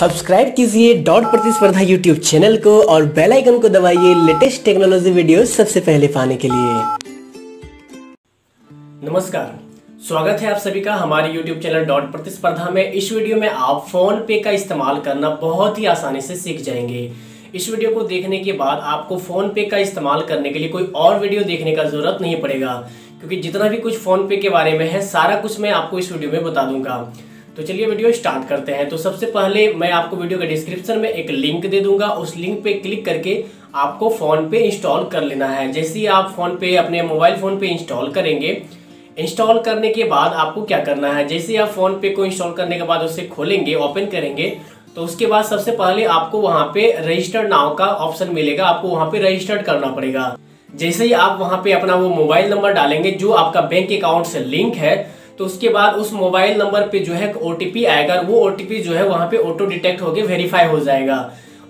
Subscribe कीजिए dot प्रतिस्पर्धा YouTube channel को और बेल आइकन को दबाइए लेटेस्ट टेक्नोलॉजी वीडियो सबसे पहले पाने के लिए। नमस्कार, स्वागत है आप सभी का हमारे यूट्यूब चैनल डॉट प्रतिस्पर्धा में। इस वीडियो में आप फोन पे का इस्तेमाल करना बहुत ही आसानी से सीख जाएंगे। इस वीडियो को देखने के बाद आपको फोन पे का इस्तेमाल करने के लिए कोई और वीडियो देखने का जरूरत नहीं पड़ेगा, क्योंकि जितना भी कुछ फोन पे के बारे में है सारा कुछ मैं आपको इस वीडियो में बता दूंगा। तो चलिए वीडियो स्टार्ट करते हैं। तो सबसे पहले मैं आपको वीडियो के डिस्क्रिप्शन में एक लिंक दे दूंगा, उस लिंक पे क्लिक करके आपको फोन पे इंस्टॉल कर लेना है। जैसे ही आप फोन पे अपने मोबाइल फोन पे इंस्टॉल करेंगे, इंस्टॉल करने के बाद आपको क्या करना है, जैसे ही आप फोन पे को इंस्टॉल करने के बाद उसे खोलेंगे, ओपन करेंगे, तो उसके बाद सबसे पहले आपको वहां पे रजिस्टर नाउ का ऑप्शन मिलेगा, आपको वहां पे रजिस्टर्ड करना पड़ेगा। जैसे ही आप वहां पे अपना वो मोबाइल नंबर डालेंगे जो आपका बैंक अकाउंट से लिंक है, तो उसके बाद उस मोबाइल नंबर पे जो है ओटीपी आएगा, वो ओटीपी जो है वहां पे ऑटो डिटेक्ट होके वेरीफाई हो जाएगा।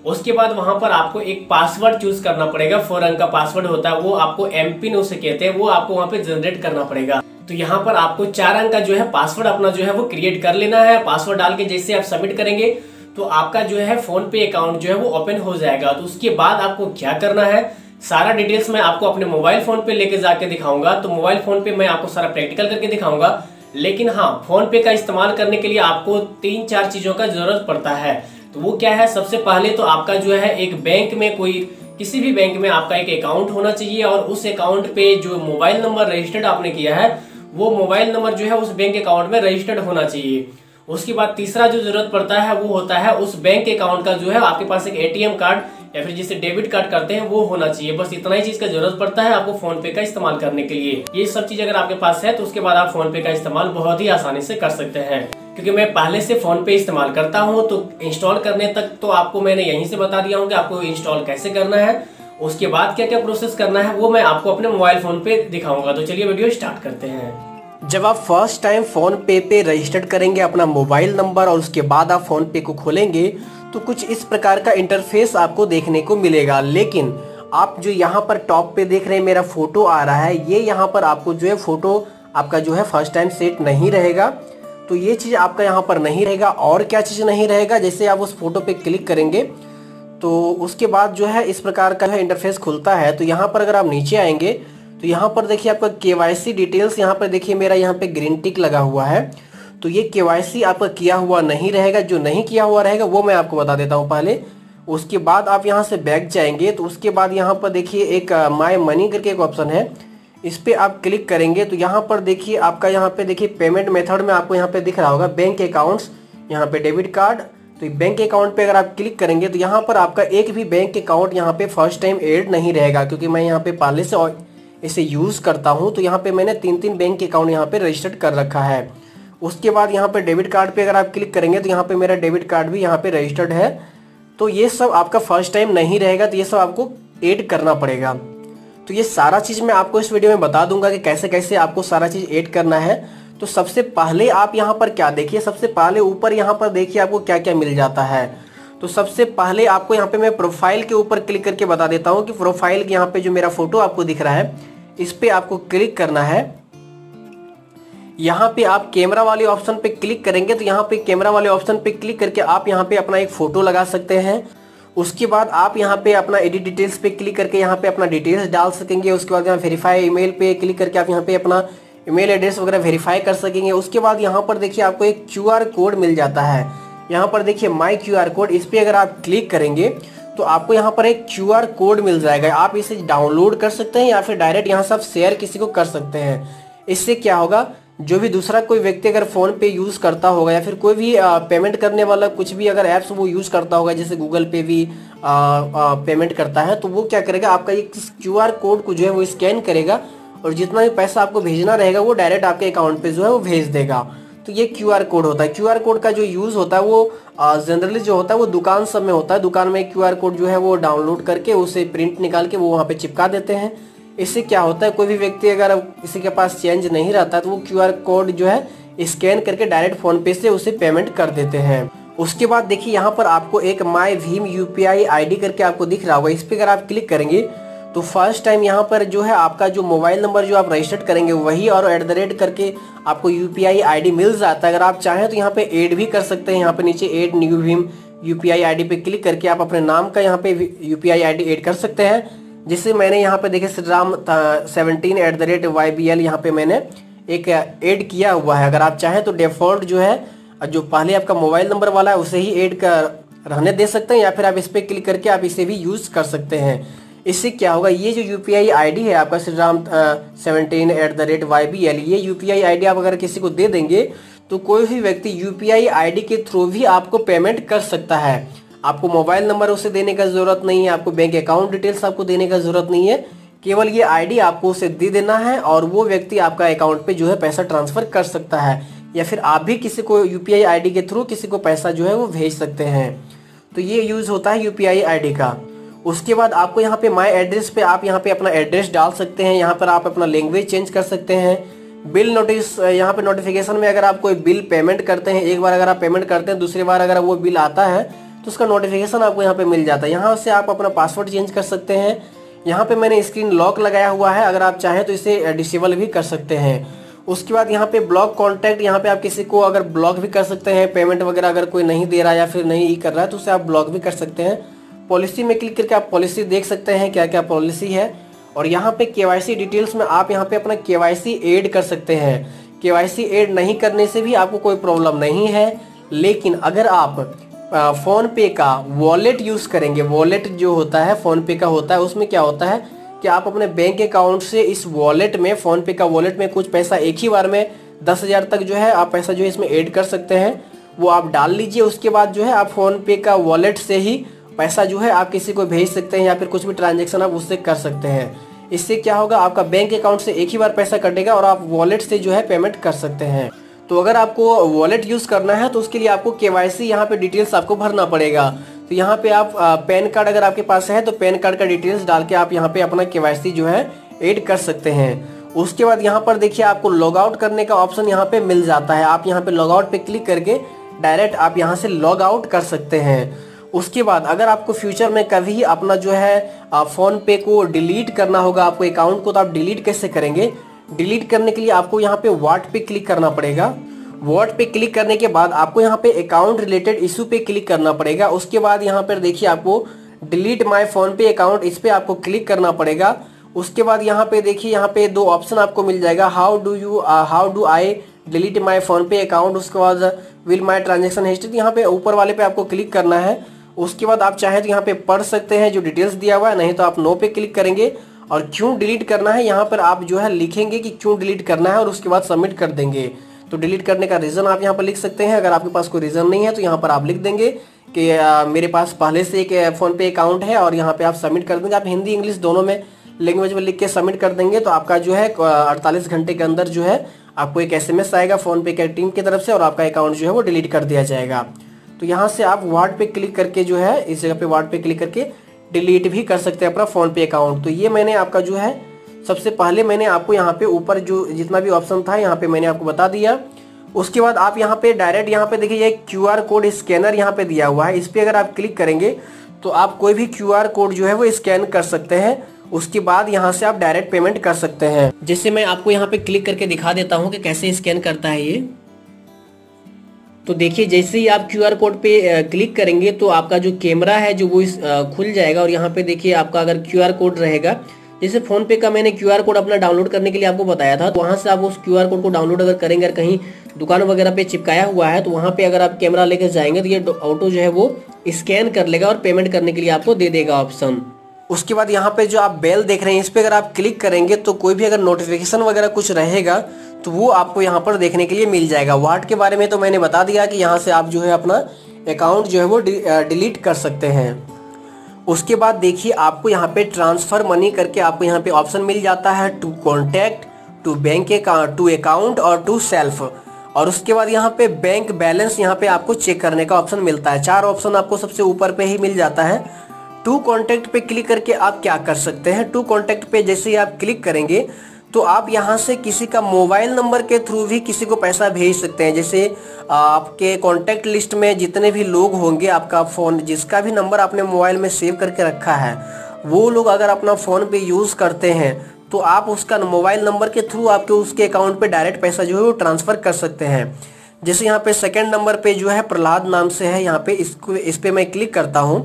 उसके बाद वहां पर आपको एक पासवर्ड चूज करना पड़ेगा, 4 अंक का पासवर्ड होता है, वो आपको एमपिन उसे कहते हैं, वो आपको वहां पे जनरेट करना पड़ेगा। तो यहाँ पर आपको 4 अंक का जो है पासवर्ड अपना जो है वो क्रिएट कर लेना है। पासवर्ड डाल के जैसे आप सबमिट करेंगे तो आपका जो है फोन पे अकाउंट जो है वो ओपन हो जाएगा। तो उसके बाद आपको क्या करना है, सारा डिटेल्स मैं आपको अपने मोबाइल फोन पे लेके जाके दिखाऊंगा। तो मोबाइल फोन पे मैं आपको सारा प्रैक्टिकल करके दिखाऊंगा, लेकिन हाँ, फोन पे का इस्तेमाल करने के लिए आपको 3-4 चीजों का जरूरत पड़ता है। तो वो क्या है, सबसे पहले तो आपका जो है एक बैंक में, कोई किसी भी बैंक में आपका एक अकाउंट होना चाहिए, और उस अकाउंट पे जो मोबाइल नंबर रजिस्टर्ड आपने किया है वो मोबाइल नंबर जो है उस बैंक अकाउंट में रजिस्टर्ड होना चाहिए। उसके बाद तीसरा जो जरूरत पड़ता है वो होता है उस बैंक अकाउंट का जो है आपके पास एक एटीएम कार्ड या फिर जिसे डेबिट कार्ड करते हैं वो होना चाहिए। बस इतना ही चीज का जरूरत पड़ता है आपको फोन पे का इस्तेमाल करने के लिए। ये सब चीज अगर आपके पास है तो उसके बाद आप फोन पे का इस्तेमाल बहुत ही आसानी से कर सकते हैं। क्योंकि मैं पहले से फोन पे इस्तेमाल करता हूँ, तो इंस्टॉल करने तक तो आपको मैंने यहीं से बता दिया हूँ कि आपको इंस्टॉल कैसे करना है, उसके बाद क्या क्या प्रोसेस करना है वो मैं आपको अपने मोबाइल फोन पे दिखाऊंगा। तो चलिए वीडियो स्टार्ट करते हैं। जब आप first time PhonePe registered करेंगे अपना मोबाइल नंबर और उसके बाद आप फोन पे को खोलेंगे, तो कुछ इस प्रकार का इंटरफेस आपको देखने को मिलेगा। लेकिन आप जो यहाँ पर टॉप पे देख रहे हैं मेरा फोटो आ रहा है, ये यहाँ पर आपको जो है फोटो आपका जो है फर्स्ट टाइम सेट नहीं रहेगा, तो ये चीज़ आपका यहाँ पर नहीं रहेगा। और क्या चीज़ नहीं रहेगा, जैसे आप उस फोटो पर क्लिक करेंगे तो उसके बाद जो है इस प्रकार का इंटरफेस खुलता है। तो यहाँ पर अगर आप नीचे आएंगे तो यहाँ पर देखिए आपका केवाईसी डिटेल्स, यहाँ पर देखिए मेरा यहाँ पे ग्रीन टिक लगा हुआ है, तो ये केवाईसी आपका किया हुआ नहीं रहेगा। जो नहीं किया हुआ रहेगा वो मैं आपको बता देता हूँ पहले। उसके बाद आप यहाँ से बैक जाएंगे, तो उसके बाद यहाँ पर देखिए एक माय मनी करके एक ऑप्शन है, इस पर आप क्लिक करेंगे। तो यहाँ पर देखिए आपका यहाँ पर देखिए पेमेंट मेथड में आपको यहाँ पर दिख रहा होगा बैंक अकाउंट्स, यहाँ पर डेबिट कार्ड। तो बैंक अकाउंट पे अगर आप क्लिक करेंगे तो यहाँ पर आपका एक भी बैंक अकाउंट यहाँ पर फर्स्ट टाइम एड नहीं रहेगा, क्योंकि मैं यहाँ पर पहले से इसे यूज़ करता हूं। तो यहाँ पे मैंने 3-3 बैंक अकाउंट यहाँ पे रजिस्टर्ड कर रखा है। उसके बाद यहाँ पे डेबिट कार्ड पे अगर आप क्लिक करेंगे तो यहाँ पे मेरा डेबिट कार्ड भी यहाँ पे रजिस्टर्ड है। तो ये सब आपका फर्स्ट टाइम नहीं रहेगा, तो ये सब आपको ऐड करना पड़ेगा। तो ये सारा चीज़ मैं आपको इस वीडियो में बता दूंगा कि कैसे कैसे आपको सारा चीज़ ऐड करना है। तो सबसे पहले आप यहाँ पर क्या देखिए, सबसे पहले ऊपर यहाँ पर देखिए आपको क्या क्या मिल जाता है। तो सबसे पहले आपको यहाँ पे मैं प्रोफाइल के ऊपर क्लिक करके बता देता हूँ कि प्रोफाइल के यहाँ पे जो मेरा फोटो आपको दिख रहा है इस पे आपको क्लिक करना है। यहाँ पे आप कैमरा वाले ऑप्शन पे क्लिक करेंगे, तो यहाँ पे कैमरा वाले ऑप्शन पे क्लिक करके आप यहाँ पे अपना एक फोटो लगा सकते हैं। उसके बाद आप यहाँ पे अपना एडिट डिटेल्स पे क्लिक करके यहाँ पे अपना डिटेल्स डाल सकेंगे। उसके बाद यहाँ वेरीफाई ईमेल पे क्लिक करके आप यहाँ पे अपना ईमेल एड्रेस वगैरह वेरीफाई कर सकेंगे। उसके बाद यहाँ पर देखिए आपको एक QR कोड मिल जाता है, यहाँ पर देखिए माई QR कोड, इस पर अगर आप क्लिक करेंगे तो आपको यहाँ पर एक QR कोड मिल जाएगा। आप इसे डाउनलोड कर सकते हैं या फिर डायरेक्ट यहाँ से आप शेयर किसी को कर सकते हैं। इससे क्या होगा, जो भी दूसरा कोई व्यक्ति अगर फ़ोन पे यूज़ करता होगा या फिर कोई भी पेमेंट करने वाला कुछ भी अगर ऐप्स वो यूज़ करता होगा, जैसे गूगल पे भी पेमेंट करता है, तो वो क्या करेगा, आपका एक QR कोड को जो है वो स्कैन करेगा और जितना भी पैसा आपको भेजना रहेगा वो डायरेक्ट आपके अकाउंट पर जो है वो भेज देगा। तो ये QR कोड होता है। QR कोड का जो यूज़ होता है वो जनरली जो होता है वो दुकान सब में होता है। दुकान में QR कोड जो है वो डाउनलोड करके उसे प्रिंट निकाल के वो वहाँ पे चिपका देते हैं। इससे क्या होता है, कोई भी व्यक्ति अगर किसी के पास चेंज नहीं रहता तो वो QR कोड जो है स्कैन करके डायरेक्ट फ़ोनपे से उसे पेमेंट कर देते हैं। उसके बाद देखिए यहाँ पर आपको एक माई भीम UPI ID करके आपको दिख रहा होगा, इस पर अगर आप क्लिक करेंगे तो फर्स्ट टाइम यहाँ पर जो है आपका जो मोबाइल नंबर जो आप रजिस्टर्ड करेंगे वही और @ करके आपको यूपीआई आईडी मिल जाता है। अगर आप चाहें तो यहाँ पे ऐड भी कर सकते हैं, यहाँ पे नीचे ऐड न्यू भीम यूपीआई आईडी पे क्लिक करके आप अपने नाम का यहाँ पे यूपीआई आईडी ऐड कर सकते हैं। जिससे मैंने यहाँ पे देखे श्रीराम 17 @YBL यहाँ पे मैंने एक ऐड किया हुआ है। अगर आप चाहें तो डिफॉल्ट जो है जो पहले आपका मोबाइल नंबर वाला है उसे ही ऐड कर रहने दे सकते हैं, या फिर आप इस पर क्लिक करके आप इसे भी यूज़ कर सकते हैं। इससे क्या होगा, ये जो यूपीआई आईडी है आपका श्रीराम 17 @YBL, ये यूपीआई आईडी आप अगर किसी को दे देंगे तो कोई भी व्यक्ति यूपीआई आईडी के थ्रू भी आपको पेमेंट कर सकता है। आपको मोबाइल नंबर उसे देने का ज़रूरत नहीं है, आपको बैंक अकाउंट डिटेल्स आपको देने का ज़रूरत नहीं है, केवल ये आईडी आपको उसे दे देना है और वो व्यक्ति आपका अकाउंट पे जो है पैसा ट्रांसफ़र कर सकता है, या फिर आप भी किसी को यूपीआई आईडी के थ्रू किसी को पैसा जो है वो भेज सकते हैं। तो ये यूज़ होता है यूपीआई आईडी का। उसके बाद आपको यहाँ पे माई एड्रेस पे आप यहाँ पे अपना एड्रेस डाल सकते हैं, यहाँ पर आप अपना लैंग्वेज चेंज कर सकते हैं। बिल नोटिस यहाँ पे नोटिफिकेशन में अगर आप कोई बिल पेमेंट करते हैं, एक बार अगर आप पेमेंट करते हैं दूसरी बार अगर वो बिल आता है तो उसका नोटिफिकेशन आपको यहाँ पे मिल जाता है। यहाँ से आप अपना पासवर्ड चेंज कर सकते हैं। यहाँ पे मैंने स्क्रीन लॉक लगाया हुआ है, अगर आप चाहें तो इसे डिसेबल भी कर सकते हैं। उसके बाद यहाँ पे ब्लॉक कॉन्टैक्ट, यहाँ पे आप किसी को अगर ब्लॉक भी कर सकते हैं, पेमेंट वगैरह अगर कोई नहीं दे रहा या फिर नहीं कर रहा है तो उसे आप ब्लॉक भी कर सकते हैं। पॉलिसी में क्लिक करके आप पॉलिसी देख सकते हैं क्या क्या पॉलिसी है। और यहाँ पे KYC डिटेल्स में आप यहाँ पे अपना KYC ऐड कर सकते हैं। KYC ऐड नहीं करने से भी आपको कोई प्रॉब्लम नहीं है, लेकिन अगर आप फ़ोनपे का वॉलेट यूज़ करेंगे, वॉलेट जो होता है फ़ोनपे का होता है, उसमें क्या होता है कि आप अपने बैंक अकाउंट से इस वॉलेट में, फ़ोनपे का वॉलेट में कुछ पैसा एक ही बार में 10,000 तक जो है आप पैसा जो है इसमें ऐड कर सकते हैं, वो आप डाल लीजिए। उसके बाद जो है आप फ़ोनपे का वॉलेट से ही पैसा जो है आप किसी को भेज सकते हैं या फिर कुछ भी ट्रांजेक्शन आप उससे कर सकते हैं। इससे क्या होगा, आपका बैंक अकाउंट से एक ही बार पैसा कटेगा और आप वॉलेट से जो है पेमेंट कर सकते हैं। तो अगर आपको वॉलेट यूज़ करना है तो उसके लिए आपको KYC यहाँ पे डिटेल्स आपको भरना पड़ेगा। तो यहाँ पे आप पैन कार्ड अगर आपके पास है तो पैन कार्ड का डिटेल्स डाल के आप यहाँ पे अपना KYC जो है ऐड कर सकते हैं। उसके बाद यहाँ पर देखिए आपको लॉगआउट करने का ऑप्शन यहाँ पे मिल जाता है। आप यहाँ पे लॉगआउट पे क्लिक करके डायरेक्ट आप यहाँ से लॉग आउट कर सकते हैं। उसके बाद अगर आपको फ्यूचर में कभी अपना जो है फ़ोनपे को डिलीट करना होगा आपको अकाउंट को, तो आप डिलीट कैसे करेंगे? डिलीट करने के लिए आपको यहाँ पे वॉट पे क्लिक करना पड़ेगा। वॉट पे क्लिक करने के बाद आपको यहाँ पे अकाउंट रिलेटेड इशू पे क्लिक करना पड़ेगा। उसके बाद यहाँ पर देखिए आपको डिलीट माय फ़ोनपे अकाउंट, इस पर आपको क्लिक करना पड़ेगा। उसके बाद यहाँ पे देखिए यहाँ पे दो ऑप्शन आपको मिल जाएगा, how do I delete my PhonePe account, उसके बाद विल माय ट्रांजेक्शन हिस्ट्री। यहाँ पे ऊपर वाले पे आपको क्लिक करना है। उसके बाद आप चाहें तो यहाँ पे पढ़ सकते हैं जो डिटेल्स दिया हुआ है, नहीं तो आप नो पे क्लिक करेंगे। और क्यों डिलीट करना है यहाँ पर आप जो है लिखेंगे कि क्यों डिलीट करना है और उसके बाद सबमिट कर देंगे। तो डिलीट करने का रीज़न आप यहाँ पर लिख सकते हैं। अगर आपके पास कोई रीज़न नहीं है तो यहाँ पर आप लिख देंगे कि मेरे पास पहले से एक फ़ोनपे अकाउंट है, और यहाँ पर आप सबमिट कर देंगे। आप हिंदी इंग्लिश दोनों में लैंग्वेज में लिख के सबमिट कर देंगे तो आपका जो है 48 घंटे के अंदर जो है आपको एक SMS आएगा फ़ोनपे के टीम की तरफ से और आपका अकाउंट जो है वो डिलीट कर दिया जाएगा। तो यहाँ से आप वार्ड पे क्लिक करके जो है इस जगह पे वार्ड पे क्लिक करके डिलीट भी कर सकते हैं अपना फ़ोनपे अकाउंट। तो ये मैंने आपका जो है सबसे पहले मैंने आपको यहाँ पे ऊपर जो जितना भी ऑप्शन था यहाँ पे मैंने आपको बता दिया। उसके बाद आप यहाँ पे डायरेक्ट यहाँ पे देखिए ये QR कोड स्कैनर यहाँ पे दिया हुआ है, इस पर अगर आप क्लिक करेंगे तो आप कोई भी QR कोड जो है वो स्कैन कर सकते हैं। उसके बाद यहाँ से आप डायरेक्ट पेमेंट कर सकते हैं। जैसे मैं आपको यहाँ पे क्लिक करके दिखा देता हूँ कि कैसे स्कैन करता है ये। तो देखिए जैसे ही आप QR कोड पे क्लिक करेंगे तो आपका जो कैमरा है जो वो खुल जाएगा, और यहाँ पे देखिए आपका अगर QR कोड रहेगा, जैसे फ़ोनपे का मैंने QR कोड अपना डाउनलोड करने के लिए आपको बताया था, तो वहाँ से आप उस QR कोड को डाउनलोड अगर करेंगे और कहीं दुकान वगैरह पे चिपकाया हुआ है तो वहाँ पे अगर आप कैमरा लेकर जाएंगे तो ये ऑटो जो है वो स्कैन कर लेगा और पेमेंट करने के लिए आपको दे देगा ऑप्शन। उसके बाद यहाँ पे जो आप बेल देख रहे हैं इस पर अगर आप क्लिक करेंगे तो कोई भी अगर नोटिफिकेशन वगैरह कुछ रहेगा तो वो आपको यहाँ पर देखने के लिए मिल जाएगा। वाट के बारे में तो मैंने बता दिया कि यहाँ से आप जो है अपना अकाउंट जो है वो डिलीट कर सकते हैं। उसके बाद देखिए आपको यहाँ पे ट्रांसफ़र मनी करके आपको यहाँ पे ऑप्शन मिल जाता है, to contact, to bank account, to account और टू सेल्फ। और उसके बाद यहाँ पे बैंक बैलेंस यहाँ पे आपको चेक करने का ऑप्शन मिलता है। 4 ऑप्शन आपको सबसे ऊपर पे ही मिल जाता है। टू कॉन्टैक्ट पे क्लिक करके आप क्या कर सकते हैं, टू कॉन्टैक्ट पे जैसे ही आप क्लिक करेंगे तो आप यहाँ से किसी का मोबाइल नंबर के थ्रू भी किसी को पैसा भेज सकते हैं। जैसे आपके कॉन्टैक्ट लिस्ट में जितने भी लोग होंगे, आपका फ़ोन जिसका भी नंबर आपने मोबाइल में सेव करके रखा है वो लोग अगर अपना फ़ोन पे यूज़ करते हैं तो आप उसका मोबाइल नंबर के थ्रू आपके उसके अकाउंट पे डायरेक्ट पैसा जो है वो ट्रांसफ़र कर सकते हैं। जैसे यहाँ पे सेकंड नंबर पे जो है प्रहलाद नाम से है, यहाँ पे इसको इस पर मैं क्लिक करता हूँ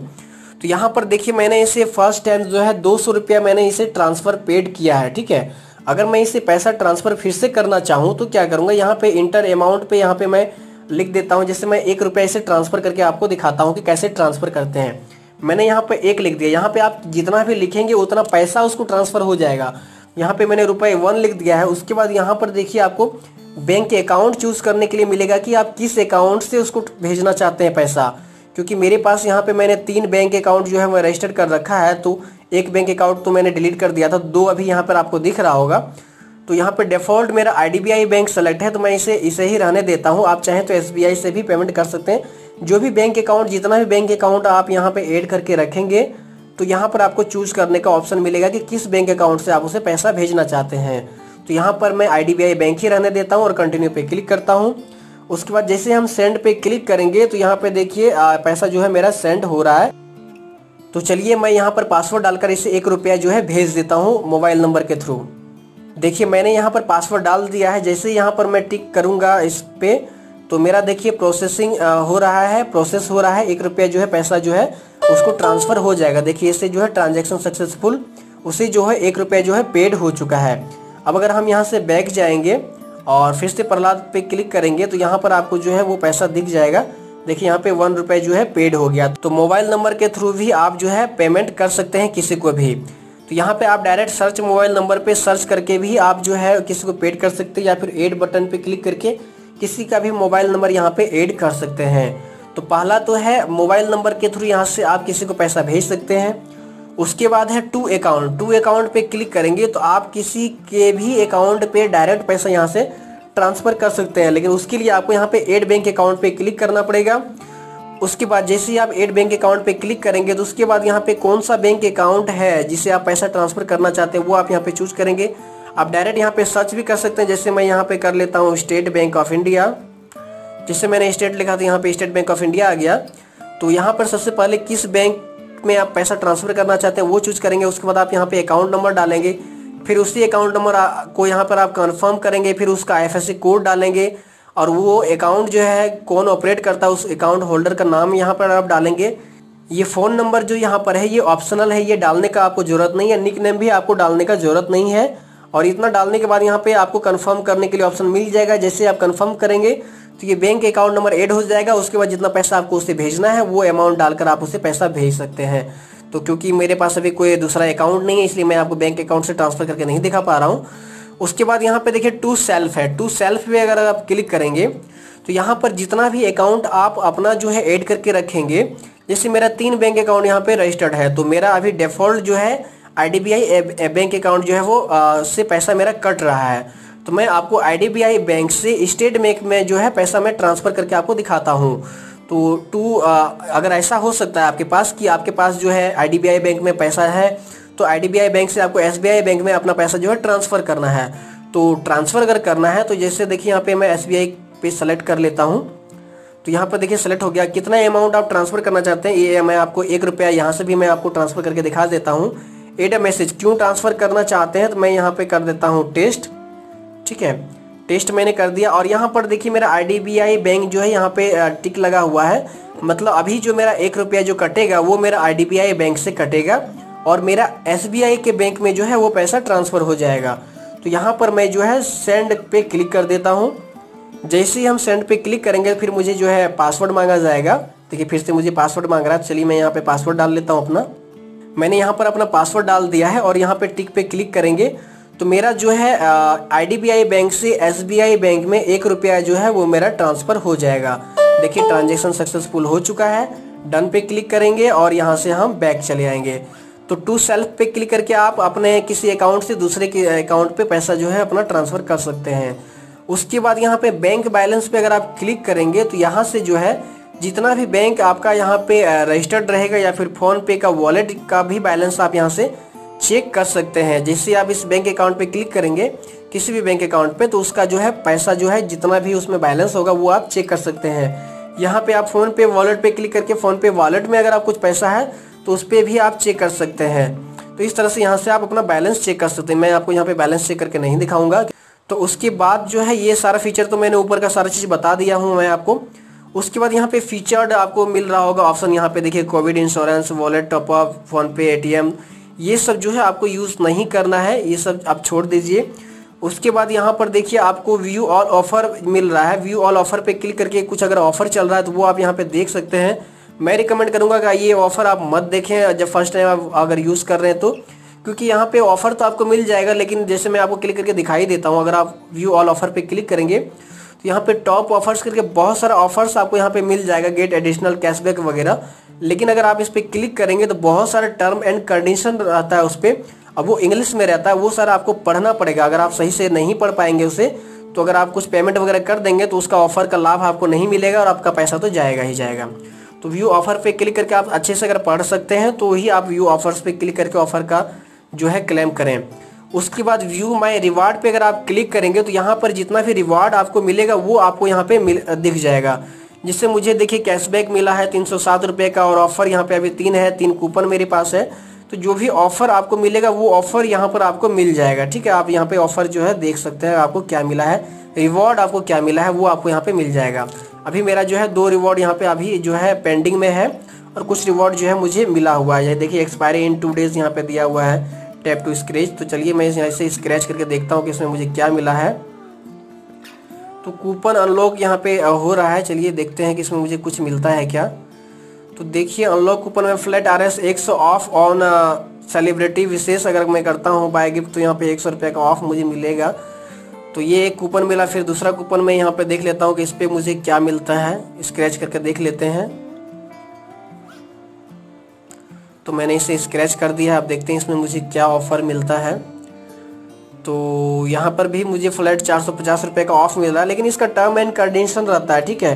तो यहाँ पर देखिए मैंने इसे फर्स्ट टाइम जो है 200 रुपया मैंने इसे ट्रांसफ़र पेड किया है। ठीक है, अगर मैं इसे पैसा ट्रांसफ़र फिर से करना चाहूँ तो क्या करूँगा, यहाँ पर इंटर अमाउंट पर यहाँ पर मैं लिख देता हूँ। जैसे मैं 1 रुपया इसे ट्रांसफ़र करके आपको दिखाता हूँ कि कैसे ट्रांसफ़र करते हैं। मैंने यहाँ पे 1 लिख दिया, यहाँ पे आप जितना भी लिखेंगे उतना पैसा उसको ट्रांसफ़र हो जाएगा। यहाँ पे मैंने ₹1 लिख दिया है। उसके बाद यहाँ पर देखिए आपको बैंक के अकाउंट चूज़ करने के लिए मिलेगा कि आप किस अकाउंट से उसको भेजना चाहते हैं पैसा। क्योंकि मेरे पास यहाँ पे मैंने 3 बैंक अकाउंट जो है मैं रजिस्टर्ड कर रखा है, तो एक बैंक अकाउंट तो मैंने डिलीट कर दिया था, 2 अभी यहाँ पर आपको दिख रहा होगा। तो यहाँ पर डिफ़ॉल्ट मेरा IDBI बैंक सेलेक्ट है तो मैं इसे ही रहने देता हूँ। आप चाहें तो SBI से भी पेमेंट कर सकते हैं। जो भी बैंक अकाउंट, जितना भी बैंक अकाउंट आप यहाँ पे ऐड करके रखेंगे तो यहाँ पर आपको चूज़ करने का ऑप्शन मिलेगा कि किस बैंक अकाउंट से आप उसे पैसा भेजना चाहते हैं। तो यहाँ पर मैं IDBI बैंक ही रहने देता हूँ और कंटिन्यू पे क्लिक करता हूँ। उसके बाद जैसे हम सेंड पे क्लिक करेंगे तो यहाँ पे देखिए पैसा जो है मेरा सेंड हो रहा है। तो चलिए मैं यहाँ पर पासवर्ड डालकर इसे ₹1 जो है भेज देता हूँ मोबाइल नंबर के थ्रू। देखिए मैंने यहाँ पर पासवर्ड डाल दिया है। जैसे यहाँ पर मैं टिक करूँगा इस पर तो मेरा देखिए प्रोसेसिंग हो रहा है, प्रोसेस हो रहा है। ₹1 जो है पैसा जो है उसको ट्रांसफ़र हो जाएगा। देखिए इससे जो है ट्रांजैक्शन सक्सेसफुल, उसे जो है ₹1 जो है पेड हो चुका है। अब अगर हम यहाँ से बैक जाएंगे और फिर से प्रहलाद पे क्लिक करेंगे तो यहाँ पर आपको जो है वो पैसा दिख जाएगा। देखिए यहाँ पे ₹1 जो है पेड हो गया। तो मोबाइल नंबर के थ्रू भी आप जो है पेमेंट कर सकते हैं किसी को भी। तो यहाँ पे आप डायरेक्ट सर्च मोबाइल नंबर पे सर्च करके भी आप जो है किसी को पेड कर सकते हैं, या फिर ऐड बटन पे क्लिक करके किसी का भी मोबाइल नंबर यहाँ पे ऐड कर सकते हैं। तो पहला तो है मोबाइल नंबर के थ्रू यहाँ से आप किसी को पैसा भेज सकते हैं। उसके बाद है टू अकाउंट पे क्लिक करेंगे तो आप किसी के भी अकाउंट पे डायरेक्ट पैसा यहाँ से ट्रांसफ़र कर सकते हैं, लेकिन उसके लिए आपको यहाँ पे ऐड बैंक अकाउंट पे क्लिक करना पड़ेगा। उसके बाद जैसे ही आप ऐड बैंक अकाउंट पे क्लिक करेंगे तो उसके बाद यहाँ पे कौन सा बैंक अकाउंट है जिसे आप पैसा ट्रांसफ़र करना चाहते हैं वो आप यहाँ पे चूज़ करेंगे। आप डायरेक्ट यहाँ पे सर्च भी कर सकते हैं। जैसे मैं यहाँ पे कर लेता हूँ स्टेट बैंक ऑफ इंडिया। जैसे मैंने स्टेट लिखा तो यहाँ पे स्टेट बैंक ऑफ इंडिया आ गया। तो यहाँ पर सबसे पहले किस बैंक में आप पैसा ट्रांसफ़र करना चाहते हैं वो चूज़ करेंगे। उसके बाद आप यहाँ पे अकाउंट नंबर डालेंगे, फिर उसी अकाउंट नंबर को यहाँ पर आप कन्फर्म करेंगे, फिर उसका IFSC कोड डालेंगे और वो अकाउंट जो है कौन ऑपरेट करता है उस अकाउंट होल्डर का नाम यहाँ पर आप डालेंगे। ये फ़ोन नंबर जो यहाँ पर है ये ऑप्शनल है, ये डालने का आपको ज़रूरत नहीं है। निक नेम भी आपको डालने का ज़रूरत नहीं है। और इतना डालने के बाद यहाँ पे आपको कंफर्म करने के लिए ऑप्शन मिल जाएगा। जैसे आप कंफर्म करेंगे तो ये बैंक अकाउंट नंबर ऐड हो जाएगा। उसके बाद जितना पैसा आपको उसे भेजना है वो अमाउंट डालकर आप उसे पैसा भेज सकते हैं। तो क्योंकि मेरे पास अभी कोई दूसरा अकाउंट नहीं है इसलिए मैं आपको बैंक अकाउंट से ट्रांसफ़र करके नहीं दिखा पा रहा हूँ। उसके बाद यहाँ पर देखिए टू सेल्फ है। टू सेल्फ पे अगर आप क्लिक करेंगे तो यहाँ पर जितना भी अकाउंट आप अपना जो है ऐड करके रखेंगे, जैसे मेरा 3 बैंक अकाउंट यहाँ पर रजिस्टर्ड है तो मेरा अभी डिफ़ॉल्ट जो है IDBI बैंक अकाउंट जो है वो से पैसा मेरा कट रहा है। तो मैं आपको IDBI बैंक से स्टेट बैंक में जो है पैसा मैं ट्रांसफ़र करके आपको दिखाता हूँ। तो अगर ऐसा हो सकता है आपके पास कि आपके पास जो है IDBI बैंक में पैसा है तो IDBI बैंक से आपको SBI बैंक में अपना पैसा जो है ट्रांसफ़र करना है। तो ट्रांसफ़र अगर करना है तो जैसे देखिए यहाँ पर मैं SBI पे सेलेक्ट कर लेता हूँ। तो यहाँ पर देखिए सेलेक्ट हो गया। कितना अमाउंट आप ट्रांसफ़र करना चाहते हैं ये मैं आपको ₹1 यहाँ से भी मैं आपको ट्रांसफ़र करके दिखा देता हूँ। एड ए मैसेज क्यों ट्रांसफ़र करना चाहते हैं तो मैं यहाँ पे कर देता हूँ टेस्ट। ठीक है, टेस्ट मैंने कर दिया और यहाँ पर देखिए मेरा IDBI बैंक जो है यहाँ पे टिक लगा हुआ है, मतलब अभी जो मेरा ₹1 जो कटेगा वो मेरा IDBI बैंक से कटेगा और मेरा SBI के बैंक में जो है वो पैसा ट्रांसफ़र हो जाएगा। तो यहाँ पर मैं जो है सेंड पे क्लिक कर देता हूँ। जैसे ही हम सेंड पे क्लिक करेंगे फिर मुझे जो है पासवर्ड मांगा जाएगा। देखिए फिर से मुझे पासवर्ड मांग रहा है। चलिए मैं यहाँ पर पासवर्ड डाल लेता हूँ अपना। मैंने यहाँ पर अपना पासवर्ड डाल दिया है और यहाँ पे टिक पे क्लिक करेंगे तो मेरा जो है IDBI बैंक से SBI बैंक में ₹1 जो है वो मेरा ट्रांसफ़र हो जाएगा। देखिए ट्रांजैक्शन सक्सेसफुल हो चुका है। डन पे क्लिक करेंगे और यहाँ से हम बैक चले आएंगे। तो टू सेल्फ पे क्लिक करके आप अपने किसी अकाउंट से दूसरे के अकाउंट पे पैसा जो है अपना ट्रांसफ़र कर सकते हैं। उसके बाद यहाँ पे बैंक बैलेंस पे अगर आप क्लिक करेंगे तो यहाँ से जो है जितना भी बैंक आपका यहाँ पे रजिस्टर्ड रहेगा या फिर फ़ोनपे का वॉलेट का भी बैलेंस आप यहाँ से चेक कर सकते हैं। जैसे आप इस बैंक अकाउंट पे क्लिक करेंगे किसी भी बैंक अकाउंट पे तो उसका जो है पैसा जो है जितना भी उसमें बैलेंस होगा वो आप चेक कर सकते हैं। यहाँ पे आप फ़ोनपे वॉलेट पे क्लिक करके फ़ोनपे वॉलेट में अगर आप कुछ पैसा है तो उस पर भी आप चेक कर सकते हैं। तो इस तरह से यहाँ से आप अपना बैलेंस चेक कर सकते हैं। मैं आपको यहाँ पे बैलेंस चेक करके नहीं दिखाऊंगा। तो उसके बाद जो है ये सारा फीचर तो मैंने ऊपर का सारा चीज़ बता दिया हूँ मैं आपको। उसके बाद यहाँ पे फीचर्ड आपको मिल रहा होगा ऑप्शन। यहाँ पे देखिए Covid insurance, wallet top up, PhonePe, ATM, ये सब जो है आपको यूज़ नहीं करना है, ये सब आप छोड़ दीजिए। उसके बाद यहाँ पर देखिए आपको व्यू ऑल ऑफ़र मिल रहा है। व्यू ऑल ऑफ़र पे क्लिक करके कुछ अगर ऑफ़र चल रहा है तो वो आप यहाँ पे देख सकते हैं। मैं रिकमेंड करूँगा कि ये ऑफ़र आप मत देखें जब फर्स्ट टाइम आप अगर यूज़ कर रहे हैं तो, क्योंकि यहाँ पे ऑफ़र तो आपको मिल जाएगा लेकिन जैसे मैं आपको क्लिक करके दिखाई देता हूँ, अगर आप व्यू ऑल ऑफ़र पे क्लिक करेंगे तो यहाँ पे टॉप ऑफ़र्स करके बहुत सारा ऑफ़र्स आपको यहाँ पे मिल जाएगा, गेट एडिशनल कैशबैक वगैरह। लेकिन अगर आप इस पर क्लिक करेंगे तो बहुत सारे टर्म एंड कंडीशन रहता है उस पर। अब वो इंग्लिश में रहता है, वो सारा आपको पढ़ना पड़ेगा। अगर आप सही से नहीं पढ़ पाएंगे उसे तो अगर आप कुछ पेमेंट वगैरह कर देंगे तो उसका ऑफ़र का लाभ आपको नहीं मिलेगा और आपका पैसा तो जाएगा ही जाएगा। तो व्यू ऑफ़र पे क्लिक करके आप अच्छे से अगर पढ़ सकते हैं तो ही आप व्यू ऑफ़र्स पे क्लिक करके ऑफ़र का जो है क्लेम करें। उसके बाद व्यू माई रिवार्ड पे अगर आप क्लिक करेंगे तो यहाँ पर जितना भी रिवार्ड आपको मिलेगा वो आपको यहाँ पे दिख जाएगा। जिससे मुझे देखिए कैशबैक मिला है 307 रुपये का और ऑफ़र यहाँ पे अभी 3 है, 3 कूपन मेरे पास है। तो जो भी ऑफ़र आपको मिलेगा वो ऑफ़र यहाँ पर आपको मिल जाएगा। ठीक है, आप यहाँ पे ऑफ़र जो है देख सकते हैं आपको क्या मिला है, रिवॉर्ड आपको क्या मिला है वो आपको यहाँ पे मिल जाएगा। अभी मेरा जो है 2 रिवॉर्ड यहाँ पे अभी जो है पेंडिंग में है और कुछ रिवॉर्ड जो है मुझे मिला हुआ है। देखिए एक्सपायरी इन 2 days यहाँ पे दिया हुआ है, टैप टू स्क्रैच। तो चलिए मैं यहाँ से स्क्रैच करके देखता हूँ कि इसमें मुझे क्या मिला है। तो कूपन अनलॉक यहाँ पे हो रहा है, चलिए देखते हैं कि इसमें मुझे कुछ मिलता है क्या। तो देखिए अनलॉक कूपन में flat RS 100 off on celebrity विशेष अगर मैं करता हूँ बाय गिफ्ट तो यहाँ पे 100 रुपये का ऑफ मुझे मिलेगा। तो ये एक कूपन मिला। फिर दूसरा कूपन मैं यहाँ पे देख लेता हूँ कि इस पर मुझे क्या मिलता है, स्क्रैच करके देख लेते हैं। तो मैंने इसे स्क्रैच कर दिया, आप देखते हैं इसमें मुझे क्या ऑफ़र मिलता है। तो यहाँ पर भी मुझे फ्लैट 450 रुपये का ऑफ मिल रहा है लेकिन इसका टर्म एंड कंडीशन रहता है। ठीक है,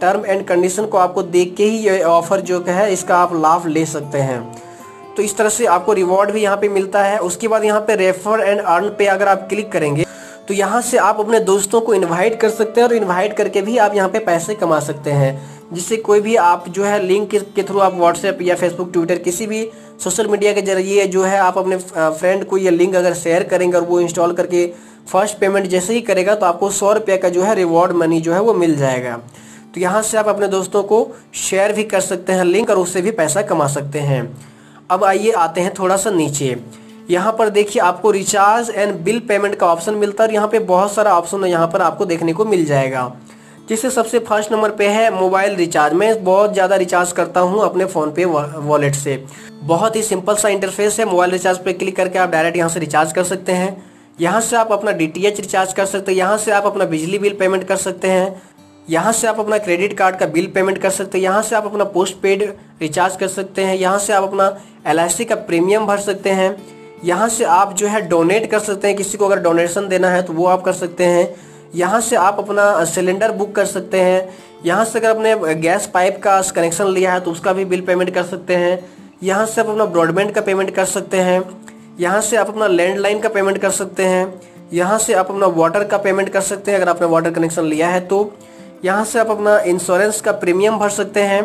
टर्म एंड कंडीशन को आपको देख के ही ये ऑफ़र जो का है इसका आप लाभ ले सकते हैं। तो इस तरह से आपको रिवॉर्ड भी यहाँ पे मिलता है। उसके बाद यहाँ पे रेफर एंड अर्न पे अगर आप क्लिक करेंगे तो यहाँ से आप अपने दोस्तों को इन्वाइट कर सकते हैं और इन्वाइट करके भी आप यहाँ पे पैसे कमा सकते हैं। जिससे कोई भी आप जो है लिंक के थ्रू आप व्हाट्सएप या फेसबुक, ट्विटर, किसी भी सोशल मीडिया के जरिए जो है आप अपने फ्रेंड को ये लिंक अगर शेयर करेंगे और वो इंस्टॉल करके फर्स्ट पेमेंट जैसे ही करेगा तो आपको 100 रुपये का जो है रिवॉर्ड मनी जो है वो मिल जाएगा। तो यहाँ से आप अपने दोस्तों को शेयर भी कर सकते हैं लिंक और उससे भी पैसा कमा सकते हैं। अब आइए आते हैं थोड़ा सा नीचे। यहाँ पर देखिए आपको रिचार्ज एंड बिल पेमेंट का ऑप्शन मिलता है और यहाँ पे बहुत सारा ऑप्शन यहाँ पर आपको देखने को मिल जाएगा। जिससे सबसे फर्स्ट नंबर पे है मोबाइल रिचार्ज। मैं बहुत ज़्यादा रिचार्ज करता हूँ अपने फ़ोनपे वॉलेट से। बहुत ही सिंपल सा इंटरफेस है। मोबाइल रिचार्ज पर क्लिक करके आप डायरेक्ट यहाँ से रिचार्ज कर सकते हैं। यहाँ से आप अपना DTH रिचार्ज कर सकते हैं। यहाँ से आप अपना बिजली बिल पेमेंट कर सकते हैं। यहाँ से आप अपना क्रेडिट कार्ड का बिल पेमेंट कर सकते हैं। यहाँ से आप अपना पोस्ट पेड रिचार्ज कर सकते हैं। यहाँ से आप अपना LIC का प्रीमियम भर सकते हैं। यहाँ से आप जो है डोनेट कर सकते हैं, किसी को अगर डोनेशन देना है तो वो आप कर सकते हैं। यहाँ से आप अपना सिलेंडर बुक कर सकते हैं। यहाँ से अगर अपने गैस पाइप का कनेक्शन लिया है तो उसका भी बिल पेमेंट कर सकते हैं। यहाँ से आप अपना ब्रॉडबैंड का पेमेंट कर सकते हैं। यहाँ से आप अपना लैंडलाइन का पेमेंट कर सकते हैं। यहाँ से आप अपना वाटर का पेमेंट कर सकते हैं अगर आपने वाटर कनेक्शन लिया है तो। यहाँ से आप अपना इंश्योरेंस का प्रीमियम भर सकते हैं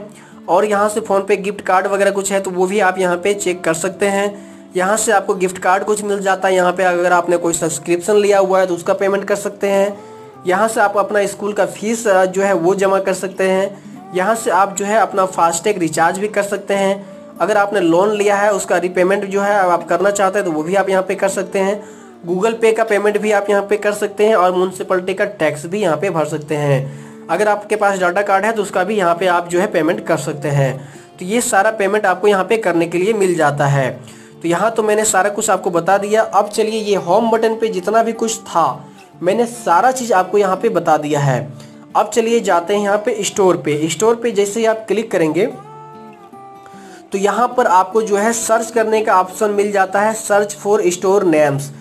और यहाँ से फ़ोनपे गिफ्ट कार्ड वगैरह कुछ है तो वो भी आप यहाँ पे चेक कर सकते हैं। यहाँ से आपको गिफ्ट कार्ड कुछ मिल जाता है। यहाँ पे अगर आपने कोई सब्सक्रिप्शन लिया हुआ है तो उसका पेमेंट कर सकते हैं। यहाँ से आप अपना स्कूल का फीस जो है वो जमा कर सकते हैं। यहाँ से आप जो है अपना फास्टैग रिचार्ज भी कर सकते हैं। अगर आपने लोन लिया है उसका रीपेमेंट जो है आप करना चाहते हैं तो वो भी आप यहाँ पर कर सकते हैं। गूगल पे का पेमेंट भी आप यहाँ पर कर सकते हैं और म्यूनसिपलिटी का टैक्स भी यहाँ पर भर सकते हैं। अगर आपके पास डाटा कार्ड है तो उसका भी यहाँ पे आप जो है पेमेंट कर सकते हैं। तो ये सारा पेमेंट आपको यहाँ पे करने के लिए मिल जाता है। तो यहाँ तो मैंने सारा कुछ आपको बता दिया। अब चलिए ये होम बटन पे जितना भी कुछ था मैंने सारा चीज़ आपको यहाँ पे बता दिया है। अब चलिए जाते हैं यहाँ पे स्टोर पे। स्टोर पे जैसे ही आप क्लिक करेंगे तो यहाँ पर आपको जो है सर्च करने का ऑप्शन मिल जाता है, सर्च फॉर स्टोर नेम्स।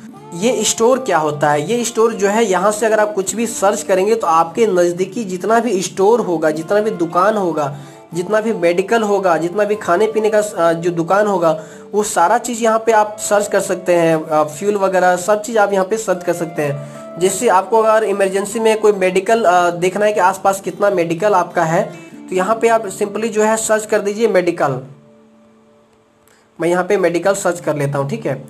ये स्टोर क्या होता है? ये स्टोर जो है यहाँ से अगर आप कुछ भी सर्च करेंगे तो आपके नज़दीकी जितना भी स्टोर होगा, जितना भी दुकान होगा, जितना भी मेडिकल होगा, जितना भी खाने पीने का जो दुकान होगा वो सारा चीज़ यहाँ पे आप सर्च कर सकते हैं। फ्यूल वगैरह सब चीज़ आप यहाँ पे सर्च कर सकते हैं। जैसे आपको अगर इमरजेंसी में कोई मेडिकल देखना है कि आसपास कितना मेडिकल आपका है तो यहाँ पर आप सिंपली जो है सर्च कर दीजिए मेडिकल। मैं यहाँ पे मेडिकल सर्च कर लेता हूँ, ठीक है।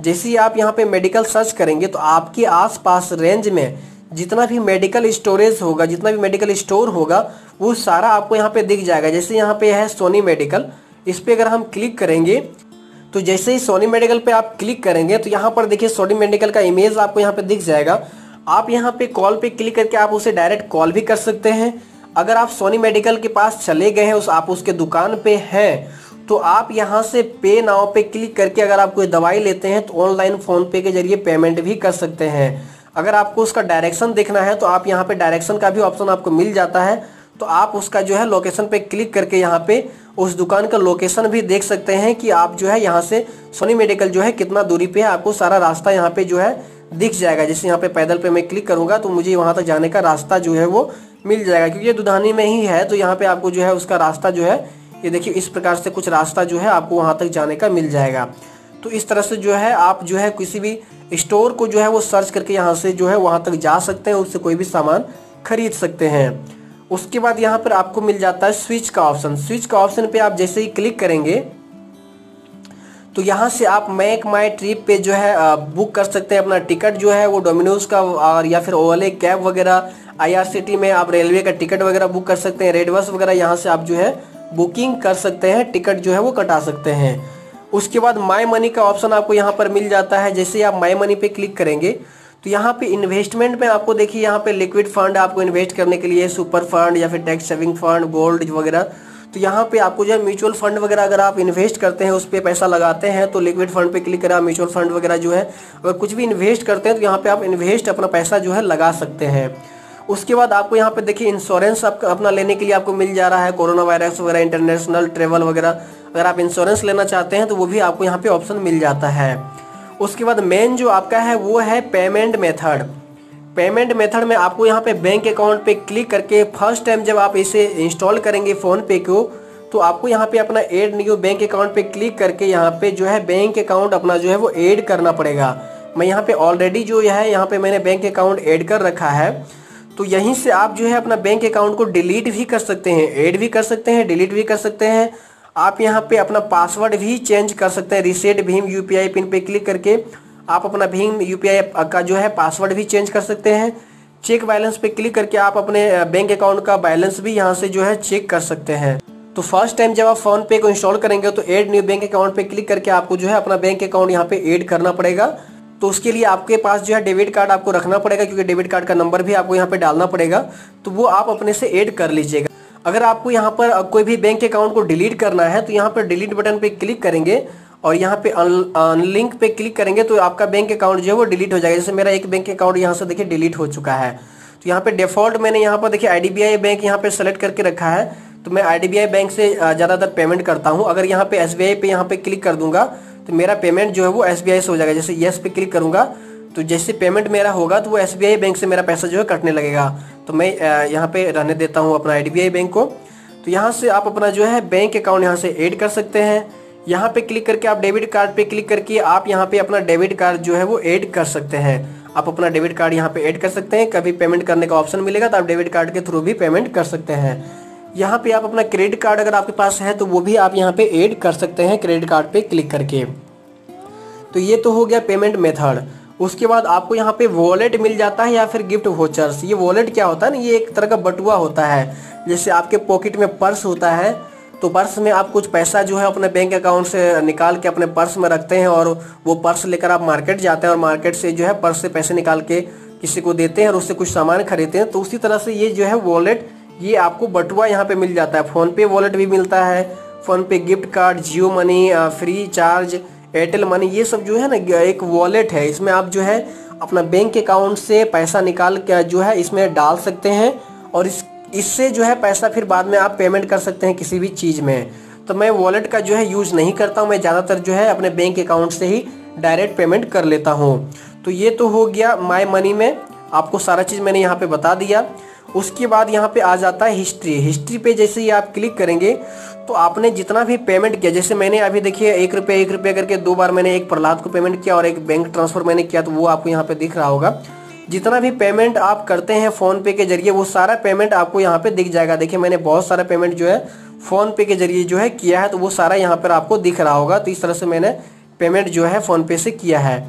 जैसे ही आप यहाँ पे मेडिकल सर्च करेंगे तो आपके आसपास रेंज में जितना भी मेडिकल स्टोरेज होगा, जितना भी मेडिकल स्टोर होगा वो सारा आपको यहाँ पे दिख जाएगा। जैसे यहाँ पे है सोनी मेडिकल, इस पर अगर हम क्लिक करेंगे तो जैसे ही सोनी मेडिकल पे आप क्लिक करेंगे तो यहाँ पर देखिए सोनी मेडिकल का इमेज आपको यहाँ पे दिख जाएगा। आप यहाँ पे कॉल पे क्लिक करके आप उसे डायरेक्ट कॉल भी कर सकते हैं। अगर आप सोनी मेडिकल के पास चले गए हैं, आप उसके दुकान पे हैं, तो आप यहाँ से पे नाउ पे क्लिक करके अगर आप कोई दवाई लेते हैं तो ऑनलाइन फ़ोनपे के जरिए पेमेंट भी कर सकते हैं। अगर आपको उसका डायरेक्शन देखना है तो आप यहाँ पे डायरेक्शन का भी ऑप्शन आपको मिल जाता है, तो आप उसका जो है लोकेशन पे क्लिक करके यहाँ पे उस दुकान का लोकेशन भी देख सकते हैं कि आप जो है यहाँ से सोनी मेडिकल जो है कितना दूरी पे है। आपको सारा रास्ता यहाँ पे जो है दिख जाएगा। जैसे यहाँ पे पैदल पे मैं क्लिक करूँगा तो मुझे वहाँ तक जाने का रास्ता जो है वो मिल जाएगा, क्योंकि ये दुधानी में ही है। तो यहाँ पे आपको जो है उसका रास्ता जो है ये देखिए इस प्रकार से कुछ रास्ता जो है आपको वहाँ तक जाने का मिल जाएगा। तो इस तरह से जो है आप जो है किसी भी स्टोर को जो है वो सर्च करके यहाँ से जो है वहाँ तक जा सकते हैं, उससे कोई भी सामान खरीद सकते हैं। उसके बाद यहाँ पर आपको मिल जाता है स्विच का ऑप्शन। स्विच का ऑप्शन पे आप जैसे ही क्लिक करेंगे तो यहाँ से आप मेक माई ट्रिप पे जो है बुक कर सकते हैं अपना टिकट जो है वो डोमिनोज़ का और या फिर ओएलए कैब वगैरह, आईआरसीटी में आप रेलवे का टिकट वगैरह बुक कर सकते हैं, रेड बस वगैरह यहाँ से आप जो है बुकिंग कर सकते हैं, टिकट जो है वो कटा सकते हैं। उसके बाद माई मनी का ऑप्शन आपको यहाँ पर मिल जाता है। जैसे ही आप माई मनी पे क्लिक करेंगे तो यहाँ पे इन्वेस्टमेंट में आपको देखिए यहाँ पे लिक्विड फंड आपको इन्वेस्ट करने के लिए, सुपर फंड या फिर टैक्स सेविंग फंड, गोल्ड वगैरह। तो यहाँ पे आपको जो है म्यूचुअल फंड वगैरह अगर आप इन्वेस्ट करते हैं, उस पर पैसा लगाते हैं तो लिक्विड फंड पे क्लिक करें, आप म्यूचुअल फंड वगैरह जो है अगर कुछ भी इन्वेस्ट करते हैं तो यहाँ पे आप इन्वेस्ट अपना पैसा जो है लगा सकते हैं। उसके बाद आपको यहाँ पे देखिए इंश्योरेंस आपका अपना लेने के लिए आपको मिल जा रहा है, कोरोना वायरस वगैरह, इंटरनेशनल ट्रेवल वगैरह अगर आप इंश्योरेंस लेना चाहते हैं तो वो भी आपको यहाँ पे ऑप्शन मिल जाता है। उसके बाद मेन जो आपका है वो है पेमेंट मेथड। पेमेंट मेथड में आपको यहाँ पे बैंक अकाउंट पे क्लिक करके फर्स्ट टाइम जब आप इसे इंस्टॉल करेंगे फ़ोनपे को तो आपको यहाँ पे अपना ऐड न्यू बैंक अकाउंट पे क्लिक करके यहाँ पे जो है बैंक अकाउंट अपना जो है वो ऐड करना पड़ेगा। मैं यहाँ पे ऑलरेडी जो है यहाँ पे मैंने बैंक अकाउंट ऐड कर रखा है, तो यहीं से आप जो है अपना बैंक अकाउंट को डिलीट भी कर सकते हैं, ऐड भी कर सकते हैं, डिलीट भी कर सकते हैं। आप यहाँ पे अपना पासवर्ड भी चेंज कर सकते हैं, रीसेट भीम यूपीआई पिन पे क्लिक करके आप अपना भीम यूपीआई का जो है पासवर्ड भी चेंज कर सकते हैं। चेक बैलेंस पे क्लिक करके आप अपने बैंक अकाउंट का बैलेंस भी यहाँ से जो है चेक कर सकते हैं। तो फर्स्ट टाइम जब आप फ़ोनपे को इंस्टॉल करेंगे तो ऐड न्यू बैंक अकाउंट पे क्लिक करके आपको जो है अपना बैंक अकाउंट यहाँ पे ऐड करना पड़ेगा। तो उसके लिए आपके पास जो है डेबिट कार्ड आपको रखना पड़ेगा, क्योंकि डेबिट कार्ड का नंबर भी आपको यहाँ पे डालना पड़ेगा, तो वो आप अपने से ऐड कर लीजिएगा। अगर आपको यहाँ पर कोई भी बैंक अकाउंट को डिलीट करना है तो यहाँ पर डिलीट बटन पे क्लिक करेंगे और यहाँ पे अनलिंक पे क्लिक करेंगे तो आपका बैंक अकाउंट जो है वो डिलीट हो जाएगा। जैसे मेरा एक बैंक अकाउंट यहाँ से देखिए डिलीट हो चुका है, तो यहाँ पे डिफ़ॉल्ट मैंने यहाँ पर देखिए IDBI बैंक यहाँ पे सेलेक्ट करके रखा है, तो मैं IDBI बैंक से ज़्यादातर पेमेंट करता हूँ। अगर यहाँ पे SBI पे यहाँ पे क्लिक कर दूंगा तो मेरा पेमेंट जो है वो SBI से हो जाएगा। जैसे येस पे क्लिक करूँगा तो जैसे पेमेंट मेरा होगा तो वो SBI बैंक से मेरा पैसा जो है कटने लगेगा। तो मैं यहाँ पे रहने देता हूँ अपना IDBI बैंक को। तो यहाँ से आप अपना जो है बैंक अकाउंट यहाँ से ऐड कर सकते हैं। यहाँ पे क्लिक करके आप डेबिट कार्ड पे क्लिक करके आप यहाँ पे अपना डेबिट कार्ड जो है वो ऐड कर सकते हैं। आप अपना डेबिट कार्ड यहाँ पे ऐड कर सकते हैं, कभी पेमेंट करने का ऑप्शन मिलेगा तो आप डेबिट कार्ड के थ्रू भी पेमेंट कर सकते हैं। यहाँ पे आप अपना क्रेडिट कार्ड अगर आपके पास है तो वो भी आप यहाँ पे ऐड कर सकते हैं क्रेडिट कार्ड पे क्लिक करके। तो ये तो हो गया पेमेंट मेथड। उसके बाद आपको यहाँ पे वॉलेट मिल जाता है या फिर गिफ्ट वोचर्स। ये वॉलेट क्या होता है ना, ये एक तरह का बटुआ होता है। जैसे आपके पॉकेट में पर्स होता है तो पर्स में आप कुछ पैसा जो है अपने बैंक अकाउंट से निकाल के अपने पर्स में रखते हैं और वो पर्स लेकर आप मार्केट जाते हैं और मार्केट से जो है पर्स से पैसे निकाल के किसी को देते हैं और उससे कुछ सामान खरीदते हैं। तो उसी तरह से ये जो है वॉलेट, ये आपको बटुआ यहाँ पे मिल जाता है। फ़ोनपे वॉलेट भी मिलता है, PhonePe gift card, Jio money, free charge, Airtel money, ये सब जो है ना एक वॉलेट है। इसमें आप जो है अपना बैंक अकाउंट से पैसा निकाल के जो है इसमें डाल सकते हैं और इससे जो है पैसा फिर बाद में आप पेमेंट कर सकते हैं किसी भी चीज़ में। तो मैं वॉलेट का जो है यूज़ नहीं करता हूँ, मैं ज़्यादातर जो है अपने बैंक अकाउंट से ही डायरेक्ट पेमेंट कर लेता हूँ। तो ये तो हो गया माई मनी में, आपको सारा चीज़ मैंने यहाँ पर बता दिया। उसके बाद यहाँ पे आ जाता है हिस्ट्री। हिस्ट्री पे जैसे ही आप क्लिक करेंगे तो आपने जितना भी पेमेंट किया, जैसे मैंने अभी देखिए ₹1 करके दो बार मैंने एक प्रहलाद को पेमेंट किया और एक बैंक ट्रांसफ़र मैंने किया, तो वो आपको यहाँ पे दिख रहा होगा। जितना भी पेमेंट आप करते हैं फ़ोनपे के जरिए वो सारा पेमेंट आपको यहाँ पे दिख जाएगा। देखिए मैंने बहुत सारा पेमेंट जो है फ़ोनपे के जरिए जो है किया है, तो वो सारा यहाँ पर आपको दिख रहा होगा। तो इस तरह से मैंने पेमेंट जो है फ़ोनपे से किया है।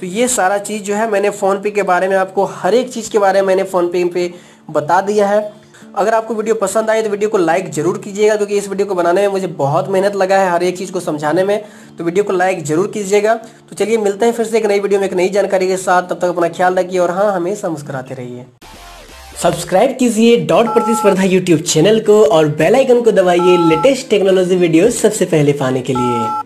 तो ये सारा चीज़ जो है मैंने फ़ोनपे के बारे में, आपको हर एक चीज़ के बारे में मैंने फ़ोनपे पे बता दिया है। अगर आपको वीडियो पसंद आए तो वीडियो को लाइक ज़रूर कीजिएगा, क्योंकि इस वीडियो को बनाने में मुझे बहुत मेहनत लगा है हर एक चीज़ को समझाने में। तो वीडियो को लाइक ज़रूर कीजिएगा। तो चलिए मिलते हैं फिर से एक नई वीडियो में एक नई जानकारी के साथ। तब तक अपना ख्याल रखिए और हाँ, हमेशा मुस्कुराते रहिए। सब्सक्राइब कीजिए डॉट प्रतिस्पर्धा यूट्यूब चैनल को और बेल आइकन को दबाइए लेटेस्ट टेक्नोलॉजी वीडियो सबसे पहले पाने के लिए।